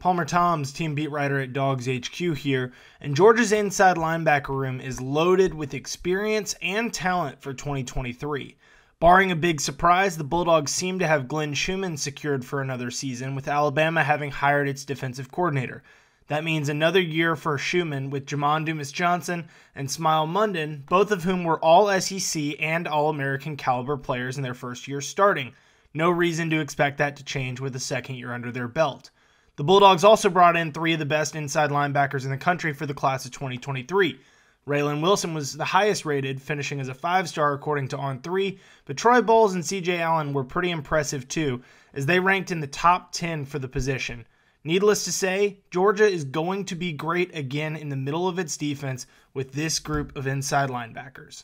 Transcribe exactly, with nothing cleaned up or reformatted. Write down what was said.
Palmer Toms, team beat writer at Dogs H Q here, and Georgia's inside linebacker room is loaded with experience and talent for twenty twenty-three. Barring a big surprise, the Bulldogs seem to have Glenn Schumann secured for another season, with Alabama having hired its defensive coordinator. That means another year for Schumann with Jamon Dumas-Johnson and Smael Mondon, both of whom were all S E C and All-American caliber players in their first year starting. No reason to expect that to change with a second year under their belt. The Bulldogs also brought in three of the best inside linebackers in the country for the class of twenty twenty-three. Raylen Wilson was the highest rated, finishing as a five-star according to On three, but Troy Bowles and C J Allen were pretty impressive too, as they ranked in the top ten for the position. Needless to say, Georgia is going to be great again in the middle of its defense with this group of inside linebackers.